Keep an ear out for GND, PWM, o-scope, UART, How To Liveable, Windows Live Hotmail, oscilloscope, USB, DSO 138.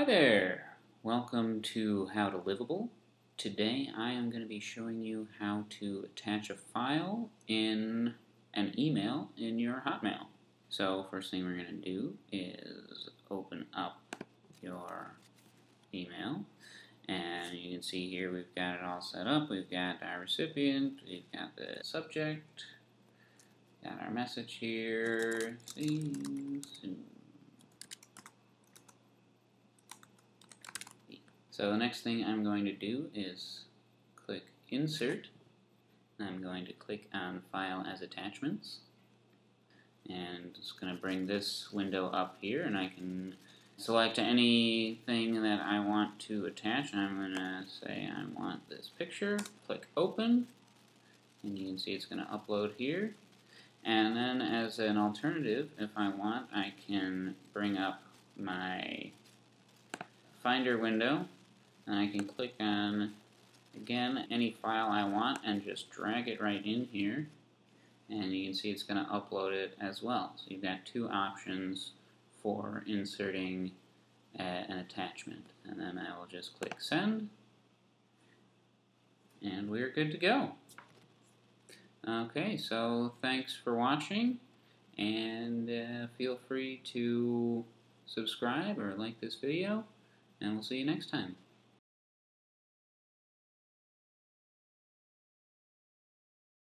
Hi there! Welcome to How to Livable. Today I am going to be showing you how to attach a file in an email in your Hotmail. So first thing we're going to do is open up your email, and you can see here we've got it all set up. We've got our recipient, we've got the subject, got our message here, So the next thing I'm going to do is click Insert. I'm going to click on File as Attachments. And it's going to bring this window up here, and I can select anything that I want to attach. I'm going to say I want this picture. Click Open. And you can see it's going to upload here. And then as an alternative, if I want, I can bring up my Finder window. And I can click on, again, any file I want and just drag it right in here. And you can see it's going to upload it as well. So you've got two options for inserting an attachment. And then I will just click Send. And we're good to go. Okay, so thanks for watching. And feel free to subscribe or like this video. And we'll see you next time.